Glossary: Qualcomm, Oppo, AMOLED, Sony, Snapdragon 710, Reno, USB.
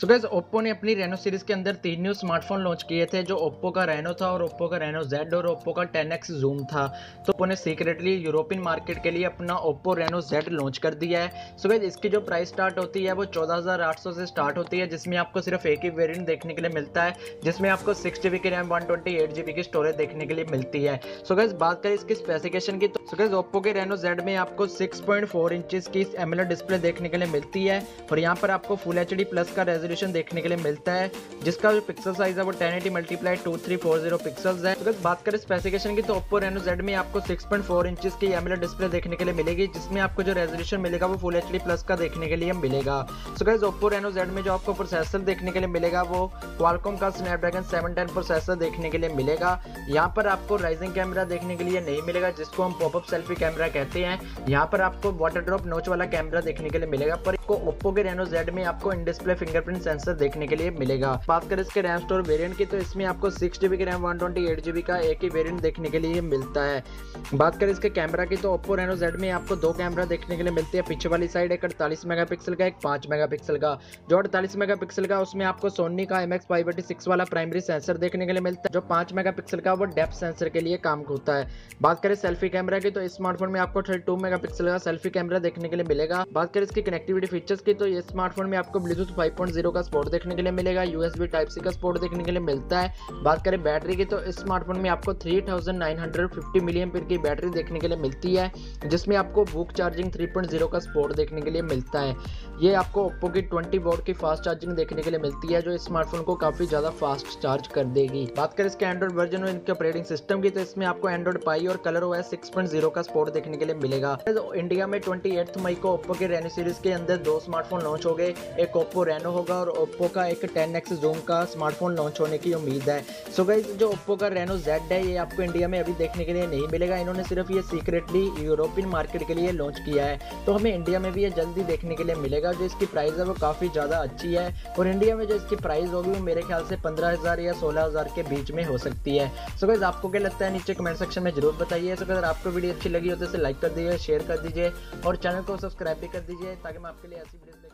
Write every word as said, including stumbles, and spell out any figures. सो guys Oppo ने अपनी Reno series के अंदर तीन न्यू स्मार्टफोन लॉन्च किए थे, जो ओप्पो का रेनो था और ओप्पो का रेनो जेड और ओप्पो का टेन एक्स जूम था। तो ओप्पो ने सीक्रेटली यूरोपियन मार्केट के लिए अपना ओप्पो रेनो जेड लॉन्च कर दिया है। सो गाइस इसकी जो प्राइस स्टार्ट होती है वो चौदह हज़ार आठ सौ से स्टार्ट होती है, जिसमें आपको सिर्फ एक ही वेरियंट देखने के लिए मिलता है, जिसमें आपको सिक्स जी बी की RAM one twenty eight G B की स्टोरेज देखने के लिए मिलती है। सो गाइस बात करें इसकी स्पेसिफिकेशन की, सो गाइस ओप्पो के रेनो जेड में आपको सिक्स पॉइंट फोर इंचज की एमोलेड डिस्प्ले देखने के लिए मिलती है और यहाँ पर आपको फुल एच डी प्लस का रेजोल्यूशन देखने के लिए मिलता है, जिसका जो पिक्सल साइज है वो ten eighty multiply two three four zero pixels है। तो बात करें स्पेसिफिकेशन की, तो Oppo Reno Z में आपको सिक्स पॉइंट फोर इंचेस की AMOLED डिस्प्ले देखने के लिए मिलेगी, जिसमें आपको जो रेजोल्यूशन मिलेगा वो फुल एचडी प्लस का देखने के लिए मिलेगा। So guys Oppo Reno Z में जो आपको प्रोसेसर देखने के लिए मिलेगा वो Qualcomm का Snapdragon सेवन टेन प्रोसेसर देखने के लिए मिलेगा। यहाँ पर आपको राइजिंग कैमरा देखने के लिए नहीं मिलेगा, जिसको हम पॉपअप सेल्फी कैमरा कहते हैं। यहाँ पर आपको वाटर ड्रॉप नोच वाला कैमरा देखने के लिए मिलेगा, पर आपको Oppo के Reno Z में आपको इन डिस्प्ले फिंगरप्रिंट सेंसर देखने के लिए मिलेगा। बात करें इसके रैम स्टोर वेरिएंट की, तो इसमें आपको सिक्स जीबी की RAM one twenty eight GB का एक ही वेरिएंट देखने के लिए मिलता है। बात करें इसके कैमरा की, तो Oppo Reno Z में आपको दो कैमरा देखने के लिए मिलते हैं, पीछे वाली साइड एक अड़तालीस मेगा पिक्सल का, एक पाँच मेगा पिक्सल का। जो अड़तालीस मेगा पिक्सल का, उसमें आपको सोनी का M X five eight six वाला प्राइमरी सेंसर देखने के लिए मिलता है। जो पाँच मेगा पिक्सल का वो डेप्थ सेंसर के लिए काम होता है। बात करें सेल्फी कैमरा की, तो इस स्मार्टफोन में आपको थर्टी टू मेगा पिक्सल का सेल्फी कैमरा देखने के लिए मिलेगा। बात करें इसकी कनेक्टिविटी फीचर्स की, तो ये स्मार्टफोन में आपको ब्लूटूथ फाइव पॉइंट जीरो का सपोर्ट देखने के लिए मिलेगा, यूएसबी टाइप सी का सपोर्ट देखने के लिए मिलता है। बात करें बैटरी की, तो इस स्मार्टफोन में आपको three thousand nine hundred fifty milliampere की बैटरी देखने के लिए मिलती है, जिसमें आपको VOOC charging three point zero का सपोर्ट देखने के लिए मिलता है। ये आपको Oppo की ट्वेंटी वॉट की फास्ट चार्जिंग देखने के लिए मिलती है, जो इस स्मार्टफोन को काफ़ी ज़्यादा फास्ट चार्ज कर देगी। बात करें इसके एंड्रॉइड वर्जन और इनके ऑपरेटिंग सिस्टम की, तो इसमें आपको एंड्रॉइड पाई और colour OS six point zero का सपोर्ट देखने के लिए मिलेगा। इंडिया में ट्वेंटी एथ मई को Oppo के रेनो सीरीज़ के अंदर दो स्मार्टफोन लॉन्च हो गए, एक Oppo Reno होगा और Oppo का एक टेन एक्स Zoom का स्मार्टफोन लॉन्च होने की उम्मीद है। सो गाइस जो Oppo का Reno Z है, ये आपको इंडिया में अभी देखने के लिए नहीं मिलेगा, इन्होंने सिर्फ ये सीक्रेटली यूरोपियन मार्केट के लिए लॉन्च किया है। तो हमें इंडिया में भी ये जल्दी देखने के लिए मिलेगा। जो इसकी प्राइस है वो काफ़ी ज़्यादा अच्छी है और इंडिया में जो इसकी प्राइस होगी वो मेरे ख्याल से पंद्रह हज़ार या सोलह हज़ार के बीच में हो सकती है। सो गाइस आपको क्या लगता है नीचे कमेंट सेक्शन में जरूर बताइए। सो अगर आपको वीडियो अच्छी लगी हो तो इसे लाइक कर दीजिए, शेयर कर दीजिए और चैनल को सब्सक्राइब भी कर दीजिए, ताकि मैं आपके लिए ऐसी वीडियो